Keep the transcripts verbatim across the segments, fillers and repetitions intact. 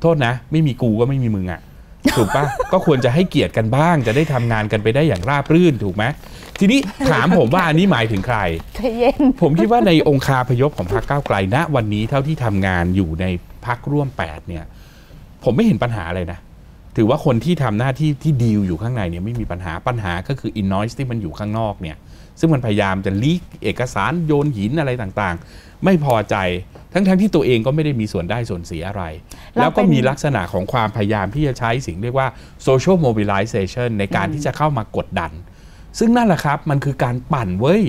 โทษนะไม่มีกูก็ไม่มีมึงอ่ะถูกปะก็ควรจะให้เกียรติกันบ้างจะได้ทำงานกันไปได้อย่างราบรื่นถูกไหมทีนี้ถามผมว่าอันนี้หมายถึงใครผมคิดว่าในองคาพยพของพรรคก้าวไกลณวันนี้เท่าที่ทำงานอยู่ในพรรคร่วมแปดเนี่ยผมไม่เห็นปัญหาอะไรนะถือว่าคนที่ทำหน้าที่ที่ดีลอยู่ข้างในเนี่ยไม่มีปัญหาปัญหาก็คืออินนอยส์ที่มันอยู่ข้างนอกเนี่ยซึ่งมันพยายามจะลีกเอกสารโยนหินอะไรต่างๆไม่พอใจทั้งๆที่ตัวเองก็ไม่ได้มีส่วนได้ส่วนเสียอะไรแล้วก็มีลักษณะของความพยายามที่จะใช้สิ่งเรียกว่า social mobilization ในการที่จะเข้ามากดดันซึ่งนั่นแหละครับมันคือการปั่นเว้ย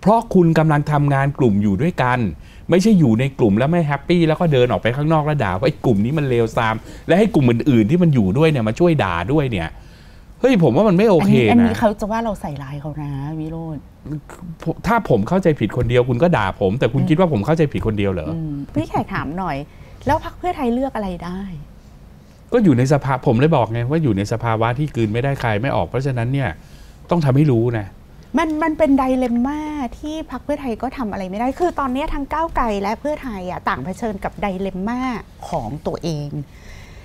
เพราะคุณกำลังทำงานกลุ่มอยู่ด้วยกันไม่ใช่อยู่ในกลุ่มแล้วไม่แฮปปี้แล้วก็เดินออกไปข้างนอกแล้วด่าว่าไอ้กลุ่มนี้มันเลวทรามและให้กลุ่มอื่นๆที่มันอยู่ด้วยเนี่ยมาช่วยด่าด้วยเนี่ยเฮ้ยผมว่ามันไม่โอเคนะอันนี้เขาจะว่าเราใส่ร้ายเขานะวิโรจน์ถ้าผมเข้าใจผิดคนเดียวคุณก็ด่าผมแต่คุณคิดว่าผมเข้าใจผิดคนเดียวเหรอพี่แขกถามหน่อยแล้วพรรคเพื่อไทยเลือกอะไรได้ก็อยู่ในสภาผมเลยบอกไงว่าอยู่ในสภาวะที่กลืนไม่ได้คายไม่ออกเพราะฉะนั้นเนี่ยต้องทำให้รู้นะมันมันเป็นไดเลมม่าที่พรรคเพื่อไทยก็ทำอะไรไม่ได้คือตอนนี้ทั้งก้าวไกลและเพื่อไทยอ่ะต่างเผชิญกับไดเลมม่าของตัวเอง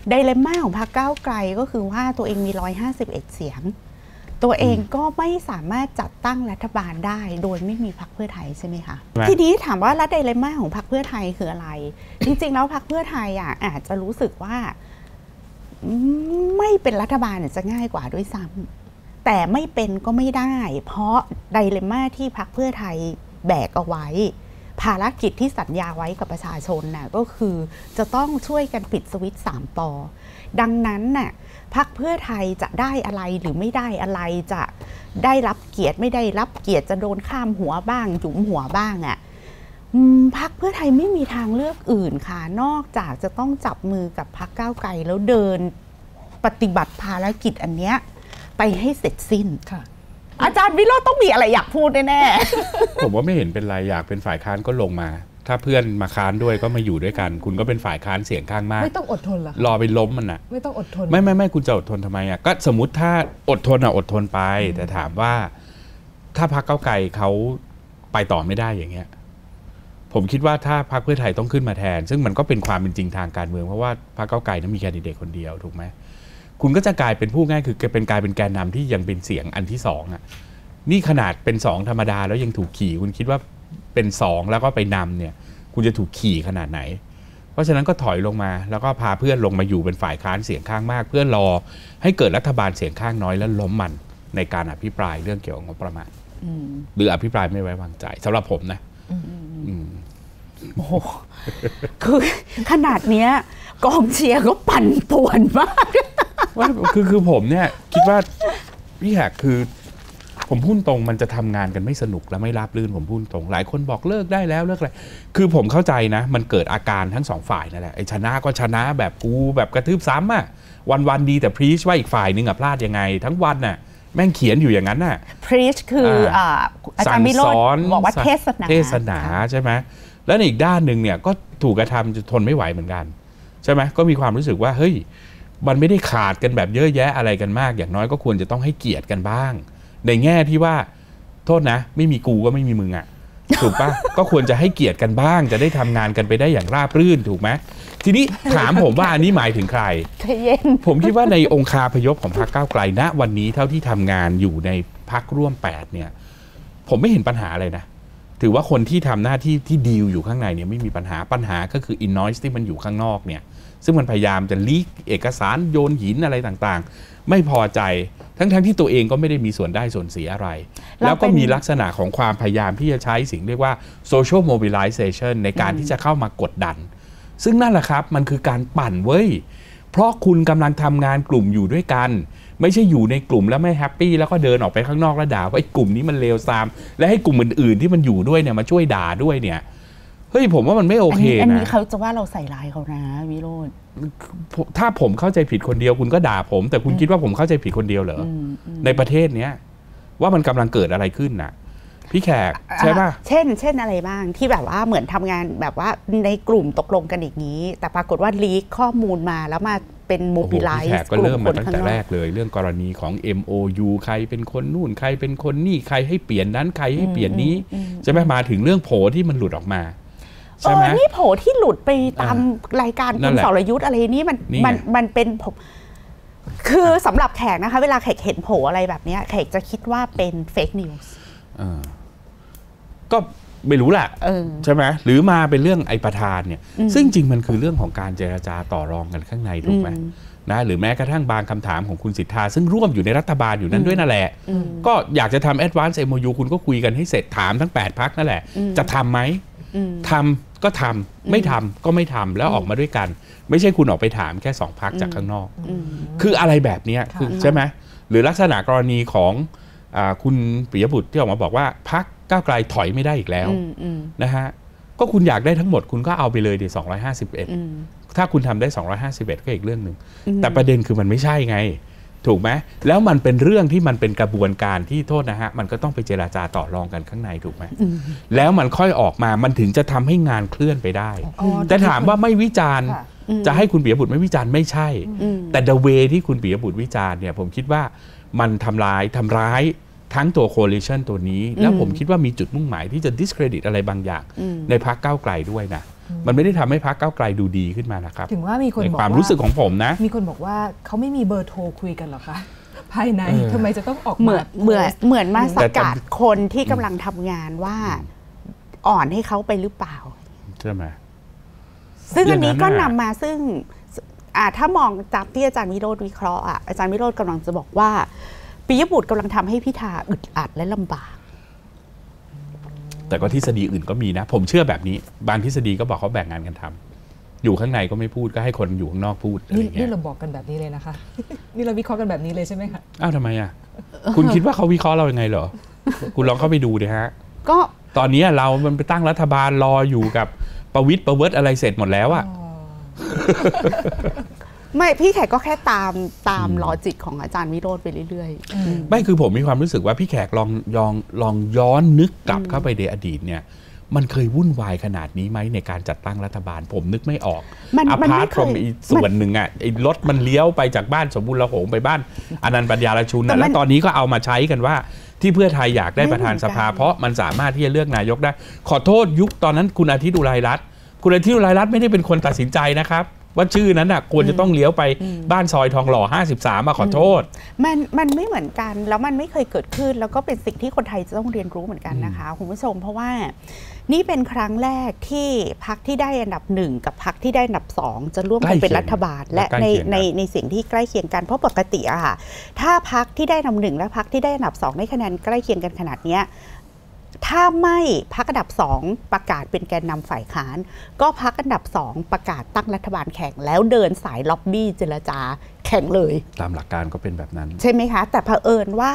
ไดเลมม่าของพรรคก้าวไกลก็คือว่าตัวเองมีหนึ่งร้อยห้าสิบเอ็ดเสียงตัวเองก็ไม่สามารถจัดตั้งรัฐบาลได้โดยไม่มีพรรคเพื่อไทยใช่ไหมคะทีนี้ถามว่าไดเลมม่าของพรรคเพื่อไทยคืออะไร จริงๆแล้วพรรคเพื่อไทยอ่ะอาจจะรู้สึกว่าไม่เป็นรัฐบาลจะง่ายกว่าด้วยซ้ำแต่ไม่เป็นก็ไม่ได้เพราะไดเลมม่าที่พรรคเพื่อไทยแบกเอาไว้ภารกิจที่สัญญาไว้กับประชาชนน่ะก็คือจะต้องช่วยกันปิดสวิตช์สามปอดังนั้นน่ะพรรคเพื่อไทยจะได้อะไรหรือไม่ได้อะไรจะได้รับเกียรติไม่ได้รับเกียรติจะโดนข้ามหัวบ้างจุ๋มหัวบ้างอ่ะพรรคเพื่อไทยไม่มีทางเลือกอื่นค่ะนอกจากจะต้องจับมือกับพรรคก้าวไกลแล้วเดินปฏิบัติภารกิจอันเนี้ยไปให้เสร็จสิ้นค่ะอาจารย์วิโรจน์ต้องมีอะไรอยากพูดแน่ๆผมว่าไม่เห็นเป็นไรอยากเป็นฝ่ายค้านก็ลงมาถ้าเพื่อนมาค้านด้วยก็มาอยู่ด้วยกันคุณก็เป็นฝ่ายค้านเสียงข้างมากไม่ต้องอดทนหรอรอไปล้มมันนะไม่ต้องอดทนไม่ไม่ไม่คุณจะอดทนทำไมอ่ะก็สมมติถ้าอดทนอ่ะอดทนไปแต่ถามว่าถ้าพรรคก้าวไกลเขาไปต่อไม่ได้อย่างเงี้ยผมคิดว่าถ้าพรรคเพื่อไทยต้องขึ้นมาแทนซึ่งมันก็เป็นความเป็นจริงทางการเมืองเพราะว่าพรรคก้าวไกลนั้นมีแคนดิเดตคนเดียวถูกไหมคุณก็จะกลายเป็นผู้ง่ายคือเป็นกลายเป็นแกนนำที่ยังเป็นเสียงอันที่สองอ่ะนี่ขนาดเป็นสองธรรมดาแล้วยังถูกขี่คุณคิดว่าเป็นสองแล้วก็ไปนำเนี่ยคุณจะถูกขี่ขนาดไหนเพราะฉะนั้นก็ถอยลงมาแล้วก็พาเพื่อนลงมาอยู่เป็นฝ่ายค้านเสียงข้างมากเพื่อรอให้เกิดรัฐบาลเสียงข้างน้อยแล้วล้มมันในการอภิปรายเรื่องเกี่ยวกับงบประมาณหรืออภิปรายไม่ไว้วางใจสำหรับผมนะโอ้โหคือขนาดเนี้ยกองเชียร์ก็ปั่นป่วนมากคือคือผมเนี่ยคิดว่าพี่แขกคือผมพูดตรงมันจะทำงานกันไม่สนุกและไม่ราบรื่นผมพูดตรงหลายคนบอกเลิกได้แล้วเลิกอะไรคือผมเข้าใจนะมันเกิดอาการทั้งสองฝ่ายนั่นแหละไอ้ชนะก็ชนะแบบกูแบบกระทืบซ้ำอ่ะวันวันดีแต่พรีชว่าอีกฝ่ายนึงอ่ะพลาดยังไงทั้งวันน่ะแม่งเขียนอยู่อย่างนั้นน่ะพรีชคืออาจารย์วิโรจน์บอกว่าเทศนาเทศนาใช่ไหมแล้วในอีกด้านหนึ่งเนี่ยก็ถูกกระทำจนทนไม่ไหวเหมือนกันใช่ไหมก็มีความรู้สึกว่าเฮ้ยมันไม่ได้ขาดกันแบบเยอะแยะอะไรกันมากอย่างน้อยก็ควรจะต้องให้เกียรติกันบ้างในแง่ที่ว่าโทษนะไม่มีกูก็ไม่มีมึงอ่ะถูกปะ ก็ควรจะให้เกียรติกันบ้างจะได้ทำงานกันไปได้อย่างราบรื่นถูกไหมทีนี้ถาม ผมว่าอันนี้หมายถึงใคร ผมคิดว่าในองคาพยพของพรรคก้าวไกลณวันนี้เท่าที่ทำงานอยู่ในพรรคร่วมแปดเนี่ยผมไม่เห็นปัญหาอะไรนะถือว่าคนที่ทำหน้าที่ที่ดีลอยู่ข้างในเนี่ยไม่มีปัญหาปัญหาก็คืออินนอยส์ที่มันอยู่ข้างนอกเนี่ยซึ่งมันพยายามจะลีกเอกสารโยนหินอะไรต่างๆไม่พอใจทั้งๆที่ตัวเองก็ไม่ได้มีส่วนได้ส่วนเสียอะไรแล้วก็มีลักษณะของความพยายามที่จะใช้สิ่งเรียกว่า social mobilization ในการที่จะเข้ามากดดันซึ่งนั่นแหละครับมันคือการปั่นเว้ยเพราะคุณกำลังทำงานกลุ่มอยู่ด้วยกันไม่ใช่อยู่ในกลุ่มแล้วไม่แฮปปี้แล้วก็เดินออกไปข้างนอกแล้วด่าว่าไอ้กลุ่มนี้มันเลวทรามและให้กลุ่มอื่นๆที่มันอยู่ด้วยเนี่ยมาช่วยด่าด้วยเนี่ยเฮ้ยผมว่ามันไม่โอเคนะอันนี้เขาจะว่าเราใส่ร้ายเขานะวิโรจน์ถ้าผมเข้าใจผิดคนเดียวคุณก็ด่าผมแต่คุณคิดว่าผมเข้าใจผิดคนเดียวเหรอในประเทศเนี้ยว่ามันกำลังเกิดอะไรขึ้นน่ะพี่แขกใช่ป่ะเช่นเช่นอะไรบ้างที่แบบว่าเหมือนทำงานแบบว่าในกลุ่มตกลงกันอย่างนี้แต่ปรากฏว่าลีกข้อมูลมาแล้วมาเป็นโมบิไลซ์ก็เริ่มมาตั้งแต่แรกเลยเรื่องกรณีของ เอ็ม โอ ยู ใครเป็นคนนู่นใครเป็นคนนี่ใครให้เปลี่ยนนั้นใครให้เปลี่ยนนี้ใช่ไหมมาถึงเรื่องโผที่มันหลุดออกมา ใช่ไหมนี่โผที่หลุดไปตามรายการคุณสรยุทธอะไรนี่มันมันมันเป็นผมคือสำหรับแขกนะคะเวลาแขกเห็นโผอะไรแบบนี้แขกจะคิดว่าเป็นเฟกนิวส์ก็ไม่รู้แหละใช่ไหมหรือมาเป็นเรื่องไอประธานเนี่ยซึ่งจริงมันคือเรื่องของการเจรจาต่อรองกันข้างในถูกไหมนะหรือแม้กระทั่งบางคำถามของคุณสิทธาซึ่งร่วมอยู่ในรัฐบาลอยู่นั้นด้วยนั่นแหละก็อยากจะทำ Advance เอ็ม โอ ยู คุณก็คุยกันให้เสร็จถามทั้งแปดพรรคนั่นแหละจะทำไหมทำก็ทำไม่ทำก็ไม่ทำแล้วออกมาด้วยกันไม่ใช่คุณออกไปถามแค่สองพรรคจากข้างนอกคืออะไรแบบนี้คือใช่ไหมหรือลักษณะกรณีของคุณปิยบุตรที่ออกมาบอกว่าพรรคก้าวไกลถอยไม่ได้อีกแล้วนะฮะก็คุณอยากได้ทั้งหมดคุณก็เอาไปเลยดีสองร้อยห้าสิบเอ็ดถ้าคุณทำได้สองร้อยห้าสิบเอ็ดก็อีกเรื่องหนึ่งแต่ประเด็นคือมันไม่ใช่ไงถูกไหมแล้วมันเป็นเรื่องที่มันเป็นกระบวนการที่โทษนะฮะมันก็ต้องไปเจรจาต่อรองกันข้างในถูกไหมแล้วมันค่อยออกมามันถึงจะทำให้งานเคลื่อนไปได้แต่ถามว่าไม่วิจารณ์จะให้คุณปิยบุตรไม่วิจารณ์ไม่ใช่แต่เดเวที่คุณปิยบุตรวิจารณ์เนี่ยผมคิดว่ามันทำร้ายทำร้ายทั้งตัว coalition ตัวนี้แล้วผมคิดว่ามีจุดมุ่งหมายที่จะ discredit อะไรบางอย่างในพรรคก้าวไกลด้วยนะมันไม่ได้ทำให้พรรคก้าวไกลดูดีขึ้นมานะครับถึงว่ามีคนบอกว่าความรู้สึกของผมนะมีคนบอกว่าเขาไม่มีเบอร์โทรคุยกันหรอคะภายในทำไมจะต้องออกเหมือนเหมือนเหมือนมาสกัดคนที่กำลังทำงานว่าอ่อนให้เขาไปหรือเปล่าใช่ไหมซึ่งอันนี้ก็นำมาซึ่งถ้ามองจากที่อาจารย์วิโรจน์วิเคราะห์อาจารย์วิโรจน์กำลังจะบอกว่าปิยบุตรกำลังทำให้พิธาอึดอัดและลำบากแต่ก็ทฤษฎีอื่นก็มีนะผมเชื่อแบบนี้บางทฤษฎีก็บอกเขาแบ่งงานกันทำอยู่ข้างในก็ไม่พูดก็ให้คนอยู่ข้างนอกพูดอะไรอย่างเงี้ยนี่เราบอกกันแบบนี้เลยนะคะนี่เราวิเคราะห์กันแบบนี้เลยใช่ไหมคะอ้าวทำไมอ่ะคุณคิดว่าเขาวิเคราะห์เรายังไงเหรอคุณลองเข้าไปดูดิฮะก็ตอนนี้เรามันไปตั้งรัฐบาลรออยู่กับประวิตรประเวิร์ดอะไรเสร็จหมดแล้วอ่ะไม่พี่แขกก็แค่ตามตามลอจิกของอาจารย์วิโรจน์ไปเรื่อยๆไม่คือผมมีความรู้สึกว่าพี่แขกลองลองลองย้อนนึกกลับเข้าไปในอดีตเนี่ยมันเคยวุ่นวายขนาดนี้ไหมในการจัดตั้งรัฐบาลผมนึกไม่ออกอพาร์ตของอีส่วนหนึ่งอ่ะไอ้รถมันเลี้ยวไปจากบ้านสมบูรณ์ละโหงไปบ้านอนันต์ปัญญาลชุนนะแล้วตอนนี้ก็เอามาใช้กันว่าที่เพื่อไทยอยากได้ประธานสภาเพราะมันสามารถที่จะเลือกนายกได้ขอโทษยุคตอนนั้นคุณอาทิตย์อุไรรัตน์คุณอาทิตย์อุไรรัตน์ไม่ได้เป็นคนตัดสินใจนะครับว่าชื่อนั้นน่ะควรจะต้องเลี้ยวไปบ้านซอยทองหล่อห้าสิบสามมาขอโทษมันมันไม่เหมือนกันแล้วมันไม่เคยเกิดขึ้นแล้วก็เป็นสิ่งที่คนไทยจะต้องเรียนรู้เหมือนกันนะคะคุณผู้ชมเพราะว่านี่เป็นครั้งแรกที่พรรคที่ได้อันดับหนึ่งกับพรรคที่ได้อันดับสองจะร่วมกันเป็นรัฐบาลและในในในเสียงที่ใกล้เคียงกันเพราะปกติอะค่ะถ้าพรรคที่ได้อันดับหนึ่งและพรรคที่ได้อันดับสองได้คะแนนใกล้เคียงกันขนาดนี้ถ้าไม่พรรคอันดับสองประกาศเป็นแกนนำฝ่ายค้านก็พรรคอันดับสองประกาศตั้งรัฐบาลแข่งแล้วเดินสายล็อบบี้เจรจาแข่งเลยตามหลักการก็เป็นแบบนั้นใช่ไหมคะแต่เผอิญว่า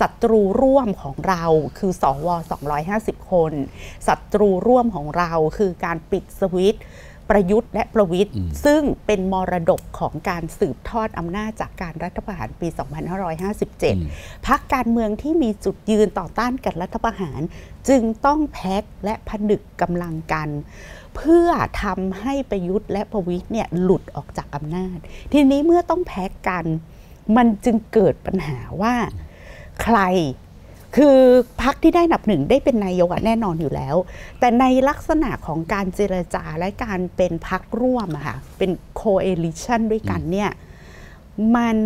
ศัตรูร่วมของเราคือสวสองร้อยห้าสิบคนศัตรูร่วมของเราคือการปิดสวิตช์ประยุทธ์และประวิตรซึ่งเป็นมรดกของการสืบทอดอำนาจจากการรัฐประหารปีสองพันห้าร้อยห้าสิบเจ็ดพรรคการเมืองที่มีจุดยืนต่อต้านการรัฐประหารจึงต้องแพ็คและผนึกกำลังกันเพื่อทำให้ประยุทธ์และประวิตรเนี่ยหลุดออกจากอำนาจทีนี้เมื่อต้องแพ็คกันมันจึงเกิดปัญหาว่าใครคือพรรคที่ได้อันดับหนึ่งได้เป็นนายกแน่นอนอยู่แล้วแต่ในลักษณะของการเจรจาและการเป็นพรรคร่วมอะค่ะเป็นโคเอลิชันด้วยกันเนี่ยมัน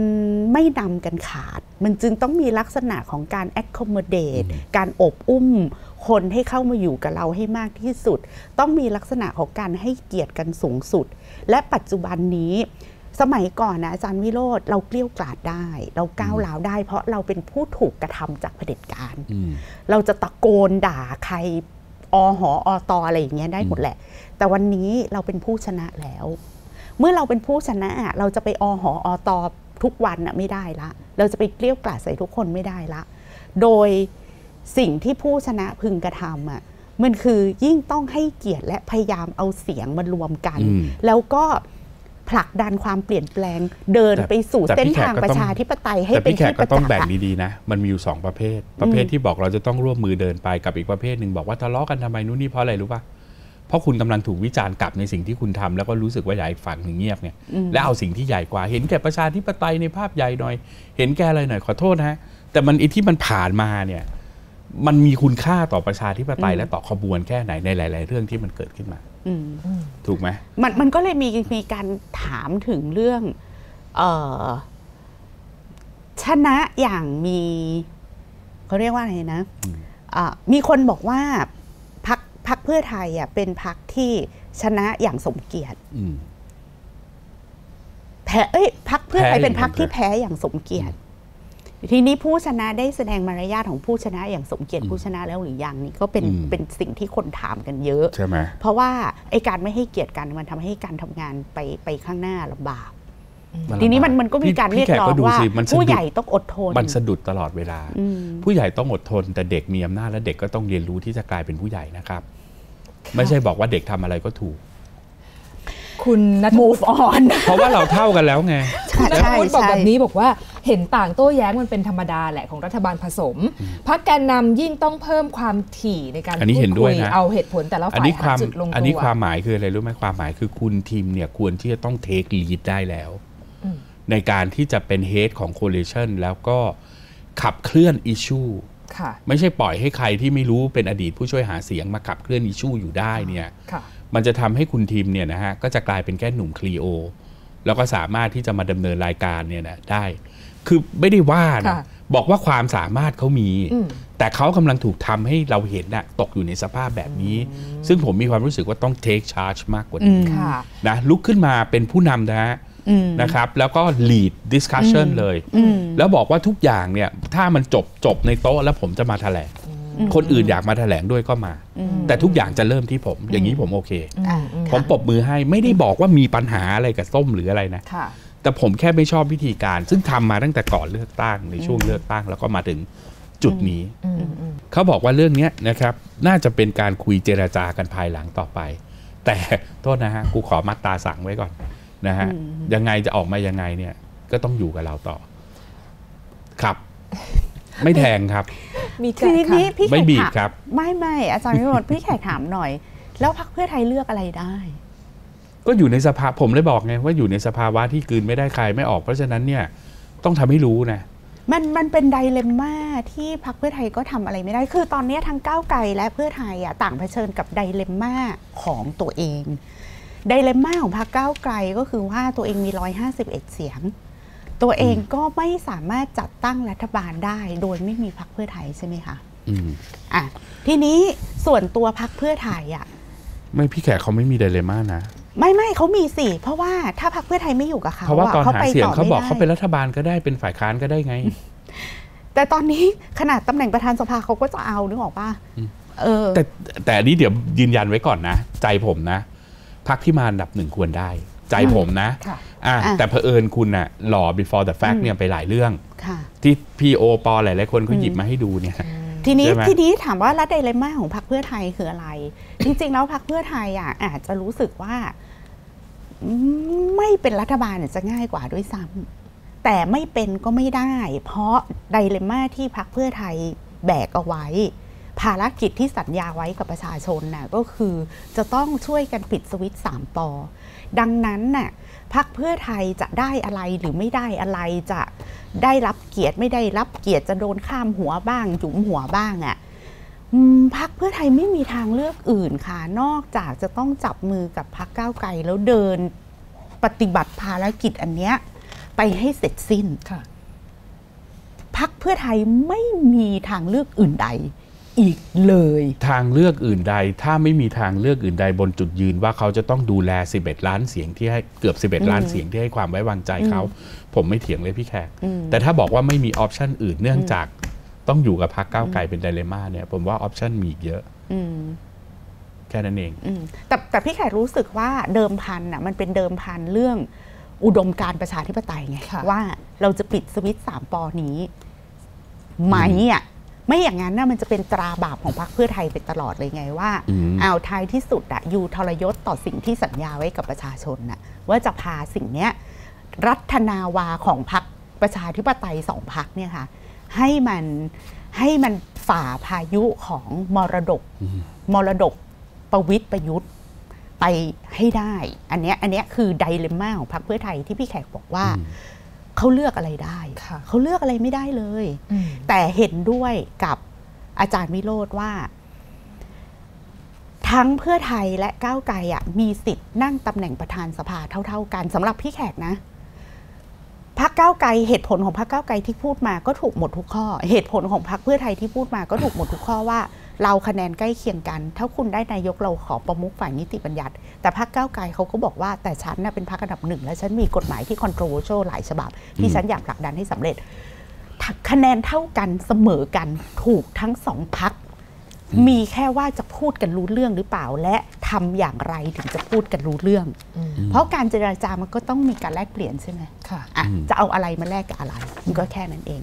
ไม่นำกันขาดมันจึงต้องมีลักษณะของการ accommodate การอบอุ้มคนให้เข้ามาอยู่กับเราให้มากที่สุดต้องมีลักษณะของการให้เกียรติกันสูงสุดและปัจจุบันนี้สมัยก่อนนะอาจารย์วิโรจน์เราเกลี้ยกล่อมได้เราก้าวร้าวได้เพราะเราเป็นผู้ถูกกระทำจากเผด็จการเราจะตะโกนด่าใครอหอตอะไรอย่างเงี้ยได้หมดแหละแต่วันนี้เราเป็นผู้ชนะแล้วเมื่อเราเป็นผู้ชนะเราจะไปอหอตทุกวันน่ะไม่ได้ละเราจะไปเกลี้ยกล่อมใส่ทุกคนไม่ได้ละโดยสิ่งที่ผู้ชนะพึงกระทำอ่ะมันคือยิ่งต้องให้เกียรติและพยายามเอาเสียงมารวมกันแล้วก็ผลักดันความเปลี่ยนแปลงเดินไปสู่เส้นทางประชาธิปไตยให้เป็นที่ประจักษ์แต่พี่แขกก็ต้องแบ่งดีๆนะมันมีอยู่สองประเภทประเภทที่บอกเราจะต้องร่วมมือเดินไปกับอีกประเภทหนึ่งบอกว่าทะเลาะกันทำไมนู่นนี่เพราะอะไรรู้ป่ะเพราะคุณกำลังถูกวิจารณ์กลับในสิ่งที่คุณทำแล้วก็รู้สึกว่าใหญ่ฝั่งหนึ่งเงียบไงและเอาสิ่งที่ใหญ่กว่าเห็นแก่ประชาธิปไตยในภาพใหญ่หน่อยเห็นแก่อะไรหน่อยขอโทษนะแต่มันไอ้ที่มันผ่านมาเนี่ยมันมีคุณค่าต่อประชาธิปไตยและต่อขบวนแค่ไหนในหลายๆเรื่องที่มันเกิดขึ้นมา ถูกไหมมันมันก็เลยมีมีการถามถึงเรื่องเอ่อชนะอย่างมีเขาเรียกว่าอะไรนะมีคนบอกว่าพรรคพรรคเพื่อไทยอ่ะเป็นพรรคที่ชนะอย่างสมเกียรติแพ้เอ้ยพรรคเพื่อไทยเป็นพรรคที่แพ้อย่างสมเกียรติทีนี้ผู้ชนะได้แสดงมารยาทของผู้ชนะอย่างสมเกียรติผู้ชนะแล้วหรือยังนี่ก็เป็นเป็นสิ่งที่คนถามกันเยอะใช่ไหมเพราะว่าไอ้การไม่ให้เกียรติกันมันทำให้การทำงานไปไปข้างหน้าลำบากทีนี้มันมันก็มีการเรียกร้องว่าผู้ใหญ่ต้องอดทนมันสะดุดตลอดเวลาผู้ใหญ่ต้องอดทนแต่เด็กมีอำนาจและเด็กก็ต้องเรียนรู้ที่จะกลายเป็นผู้ใหญ่นะครับไม่ใช่บอกว่าเด็กทำอะไรก็ถูกคุณนัท move on เพราะว่าเราเท่ากันแล้วไงนัทพูดบอกแบบนี้บอกว่าเห็นต่างโต้แย้งมันเป็นธรรมดาแหละของรัฐบาลผสมพรรคแกนนำยิ่งต้องเพิ่มความถี่ในการพูดคุยเอาเหตุผลแต่ละฝ่ายหาจุดลงตัวอันนี้ความหมายคืออะไรรู้ไหมความหมายคือคุณทีมเนี่ยควรที่จะต้องเทคลีดได้แล้วในการที่จะเป็นเฮดของโคเรชั่นแล้วก็ขับเคลื่อนอิชชูไม่ใช่ปล่อยให้ใครที่ไม่รู้เป็นอดีตผู้ช่วยหาเสียงมาขับเคลื่อนอิชชูอยู่ได้เนี่ยมันจะทำให้คุณทีมเนี่ยนะฮะก็จะกลายเป็นแค่หนุ่มคลีโอแล้วก็สามารถที่จะมาดำเนินรายการเนี่ยนะได้คือไม่ได้ว่านะบอกว่าความสามารถเขามีแต่เขากำลังถูกทำให้เราเห็นนะตกอยู่ในสภาพแบบนี้ซึ่งผมมีความรู้สึกว่าต้องเทคชาร์จมากกว่านี้นะลุกขึ้นมาเป็นผู้นำนะฮะนะครับแล้วก็ lead discussion เลยแล้วบอกว่าทุกอย่างเนี่ยถ้ามันจบจบในโต๊ะแล้วผมจะมาแถลงคนอื่นอยากมาแถลงด้วยก็มาแต่ทุกอย่างจะเริ่มที่ผมอย่างนี้ผมโอเคผมปรบมือให้ไม่ได้บอกว่ามีปัญหาอะไรกับส้มหรืออะไรนะแต่ผมแค่ไม่ชอบวิธีการซึ่งทำมาตั้งแต่ก่อนเลือกตั้งในช่วงเลือกตั้งแล้วก็มาถึงจุดนี้เขาบอกว่าเรื่องนี้นะครับน่าจะเป็นการคุยเจรจากันภายหลังต่อไปแต่โทษนะฮะกูขอมัดตาสั่งไว้ก่อนนะฮะยังไงจะออกมายังไงเนี่ยก็ต้องอยู่กับเราต่อครับไม่แทงครับทีนี้พี่แขกถามไม่ไม่อาจารย์วิโรจน์พี่แขกถามหน่อยแล้วพรรคเพื่อไทยเลือกอะไรได้ก็อยู่ในสภาผมเลยบอกไงว่าอยู่ในสภาวะที่กลืนไม่ได้ใครไม่ออกเพราะฉะนั้นเนี่ยต้องทำให้รู้นะมันมันเป็นไดเลมม่าที่พรรคเพื่อไทยก็ทำอะไรไม่ได้คือตอนนี้ทั้งก้าวไกลและเพื่อไทยอ่ะต่างเผชิญกับไดเลมม่าของตัวเองไดเลมม่าของพรรคก้าวไกลก็คือว่าตัวเองมีหนึ่งร้อยห้าสิบเอ็ดเสียงตัวเองก็ไม่สามารถจัดตั้งรัฐบาลได้โดยไม่มีพรรคเพื่อไทยใช่ไหมคะอ่ะทีนี้ส่วนตัวพรรคเพื่อไทยอ่ะไม่พี่แขกเขาไม่มีไดเลม่านะไม่ไม่เขามีสิเพราะว่าถ้าพรรคเพื่อไทยไม่อยู่กับเขาเพราะว่าตอนหาเสียงเขาบอกเขาเป็นรัฐบาลก็ได้เป็นฝ่ายค้านก็ได้ไงแต่ตอนนี้ขนาดตำแหน่งประธานสภาเขาก็จะเอานึกออกป่ะเออแต่แต่อันนี้เดี๋ยวยืนยันไว้ก่อนนะใจผมนะพรรคที่มาอันดับหนึ่งควรได้ใจผมนะอ่ะแต่เผอิญคุณน่ะหล่อ before the fact เนี่ยไปหลายเรื่องที่พีโอปอหลายๆคนเขาหยิบมาให้ดูเนี่ยทีนี้ทีนี้ถามว่ารัฐไดเลม่าของพรรคเพื่อไทยคืออะไรจริงๆแล้วพรรคเพื่อไทยอ่ะอาจจะรู้สึกว่าไม่เป็นรัฐบาลจะง่ายกว่าด้วยซ้ำแต่ไม่เป็นก็ไม่ได้เพราะไดเลม่าที่พรรคเพื่อไทยแบกเอาไว้ภารกิจที่สัญญาไว้กับประชาชนน่ะก็คือจะต้องช่วยกันปิดสวิตช์สามปอดังนั้นน่ะพรรคเพื่อไทยจะได้อะไรหรือไม่ได้อะไรจะได้รับเกียรติไม่ได้รับเกียรติจะโดนข้ามหัวบ้างจุ๋มหัวบ้างอ่ะพรรคเพื่อไทยไม่มีทางเลือกอื่นค่ะนอกจากจะต้องจับมือกับพรรคก้าวไกลแล้วเดินปฏิบัติภารกิจอันเนี้ยไปให้เสร็จสิ้นค่ะพรรคเพื่อไทยไม่มีทางเลือกอื่นใดอีกเลยทางเลือกอื่นใดถ้าไม่มีทางเลือกอื่นใดบนจุดยืนว่าเขาจะต้องดูแลสิบเอ็ดล้านเสียงที่ให้เกือบสิบเอ็ดล้านเสียงที่ให้ความไว้วางใจเขาผมไม่เถียงเลยพี่แขกแต่ถ้าบอกว่าไม่มีออปชันอื่นเนื่องจากต้องอยู่กับพรรคก้าวไกลเป็นไดเลม่าเนี่ยผมว่าออปชันมีเยอะแค่นั้นเองแต่แต่พี่แขกรู้สึกว่าเดิมพันอ่ะมันเป็นเดิมพันเรื่องอุดมการประชาธิปไตยไงว่าเราจะปิดสวิตช์สามปอนี้ไหมอ่ะไม่อย่างนั้นนะมันจะเป็นตราบาปของพรรคเพื่อไทยไปตลอดเลยไงว่าเอาท้ายที่สุดอะอยู่ทรยศต่อสิ่งที่สัญญาไว้กับประชาชนน่ะว่าจะพาสิ่งเนี้ยรัฐนาวาของพรรคประชาธิปไตยสองพรรคเนี่ยค่ะให้มันให้มันฝ่าพายุของมรดกมรดกประวิตรประยุทธ์ไปให้ได้อันเนี้ยอันเนี้ยคือไดเลมม่าของพรรคเพื่อไทยที่พี่แขกบอกว่าเขาเลือกอะไรได้เขาเลือกอะไรไม่ได้เลยแต่เห็นด้วยกับอาจารย์วิโรจน์ว่า ทั้งเพื่อไทยและก้าวไกลอ่ะมีสิทธิ์นั่งตำแหน่งประธานสภาเท่าๆกันสำหรับพี่แขกนะพรรคก้าวไกลเหตุผลของพรรคก้าวไกลที่พูดมาก็ถูกหมดทุกข้อเหตุผลของพรรคเพื่อไทยที่พูดมาก็ถูกหมดทุกข้อว่าเราคะแนนใกล้เคียงกันถ้าคุณได้นายกเราขอประมุขฝ่ายนิติบัญญัติแต่พรรคก้าวไกลเขาก็บอกว่าแต่ฉันนะเป็นพรรคอันดับหนึ่งและฉันมีกฎหมายที่ controversial หลายฉบับที่ฉันอยากผลักดันให้สำเร็จคะแนนเท่ากันเสมอกันถูกทั้งสองพรรคมีแค่ว่าจะพูดกันรู้เรื่องหรือเปล่าและทำอย่างไรถึงจะพูดกันรู้เรื่องเพราะการเจรจามันก็ต้องมีการแลกเปลี่ยนใช่ไหมค่ะจะเอาอะไรมาแลกกับอะไรมันก็แค่นั้นเอง